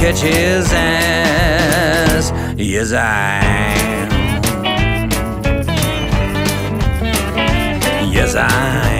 catch his ass. Yes, I am. Yes, I am.